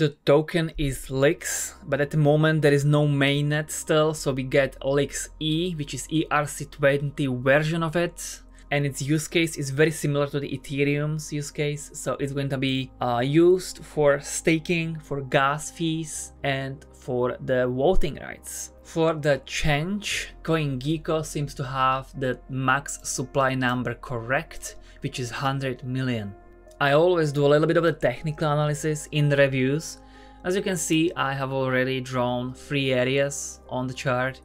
The token is LYX, but at the moment there is no mainnet still, so we get LYXe, which is ERC20 version of it. And its use case is very similar to the Ethereum's use case. So it's going to be used for staking, for gas fees, and for the voting rights. For the change, CoinGecko seems to have the max supply number correct, which is 100 million. I always do a little bit of the technical analysis in the reviews. As you can see, I have already drawn three areas on the chart.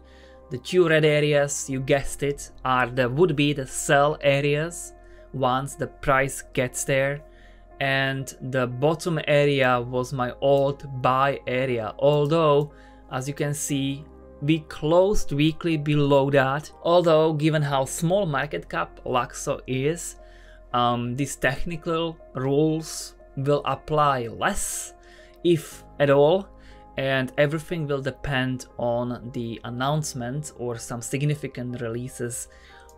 The two red areas, you guessed it, are the would-be the sell areas once the price gets there, and the bottom area was my old buy area, although as you can see we closed weekly below that. Although given how small market cap LUKSO is, these technical rules will apply less, if at all, and everything will depend on the announcement or some significant releases.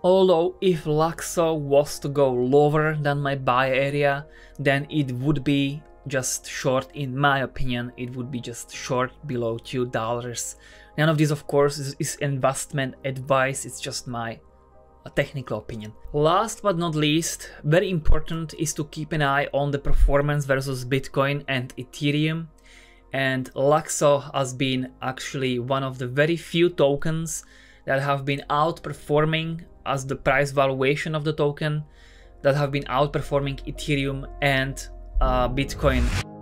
Although if LUKSO was to go lower than my buy area, then it would be just short, in my opinion, it would be just short below $2. None of this, of course, is investment advice, it's just my technical opinion. Last but not least, very important is to keep an eye on the performance versus Bitcoin and Ethereum. And LUKSO has been actually one of the very few tokens that have been outperforming as the price valuation of the token, that have been outperforming Ethereum and Bitcoin.